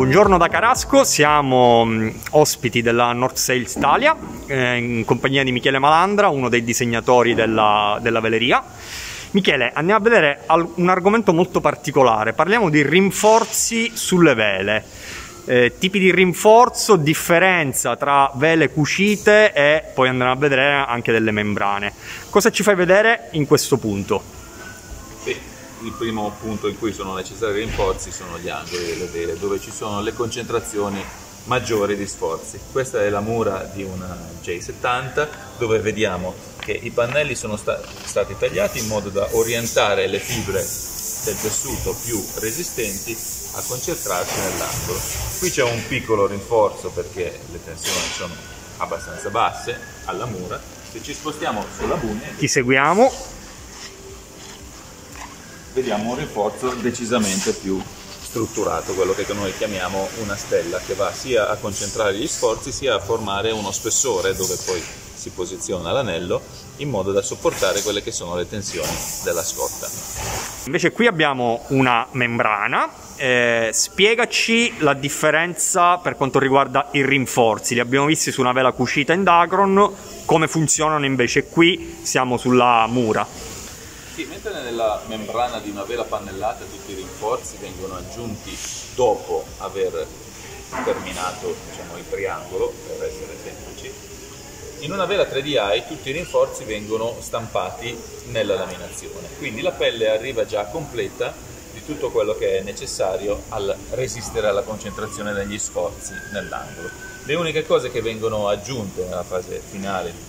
Buongiorno da Carasco, siamo ospiti della North Sails Italia in compagnia di Michele Malandra, uno dei disegnatori della veleria. Michele, andiamo a vedere un argomento molto particolare, parliamo di rinforzi sulle vele, tipi di rinforzo, differenza tra vele cucite e poi andremo a vedere anche delle membrane. Cosa ci fai vedere in questo punto? Sì. Il primo punto in cui sono necessari i rinforzi sono gli angoli delle vele, dove ci sono le concentrazioni maggiori di sforzi. Questa è la mura di una J70, dove vediamo che i pannelli sono stati tagliati in modo da orientare le fibre del tessuto più resistenti a concentrarsi nell'angolo. Qui c'è un piccolo rinforzo perché le tensioni sono abbastanza basse alla mura. Se ci spostiamo sulla bugna, ti seguiamo, vediamo un rinforzo decisamente più strutturato, quello che noi chiamiamo una stella, che va sia a concentrare gli sforzi sia a formare uno spessore dove poi si posiziona l'anello in modo da sopportare quelle che sono le tensioni della scotta. Invece qui abbiamo una membrana, spiegaci la differenza per quanto riguarda i rinforzi, li abbiamo visti su una vela cucita in Dacron, come funzionano invece qui siamo sulla mura. Mentre nella membrana di una vela pannellata tutti i rinforzi vengono aggiunti dopo aver terminato, diciamo, il triangolo, per essere semplici, in una vela 3DI tutti i rinforzi vengono stampati nella laminazione, quindi la pelle arriva già completa di tutto quello che è necessario al resistere alla concentrazione degli sforzi nell'angolo. Le uniche cose che vengono aggiunte nella fase finale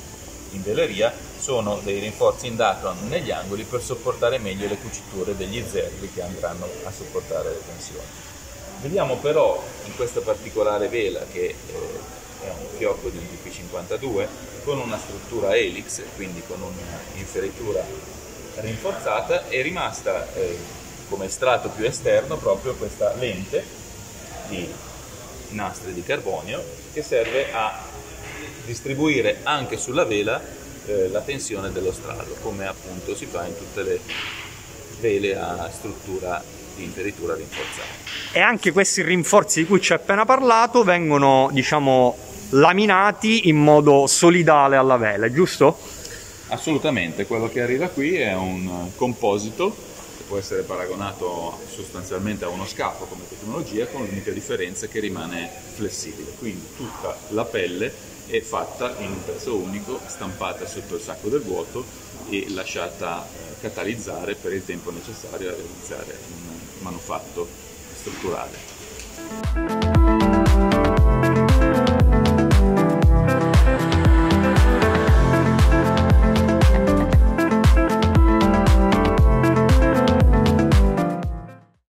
in veleria sono dei rinforzi in datron negli angoli per sopportare meglio le cuciture degli zerbi che andranno a sopportare le tensioni. Vediamo però in questa particolare vela, che è un fiocco di un DP52 con una struttura elix, quindi con un'inferitura rinforzata, è rimasta come strato più esterno proprio questa lente di nastri di carbonio che serve a distribuire anche sulla vela la tensione dello strallo, come appunto si fa in tutte le vele a struttura di inferitura rinforzata. E anche questi rinforzi di cui ci ho appena parlato vengono, diciamo, laminati in modo solidale alla vela, giusto? Assolutamente, quello che arriva qui è un composito che può essere paragonato sostanzialmente a uno scafo come tecnologia, con l'unica differenza che rimane flessibile, quindi tutta la pelle è fatta in un pezzo unico, stampata sotto il sacco del vuoto e lasciata catalizzare per il tempo necessario a realizzare un manufatto strutturale.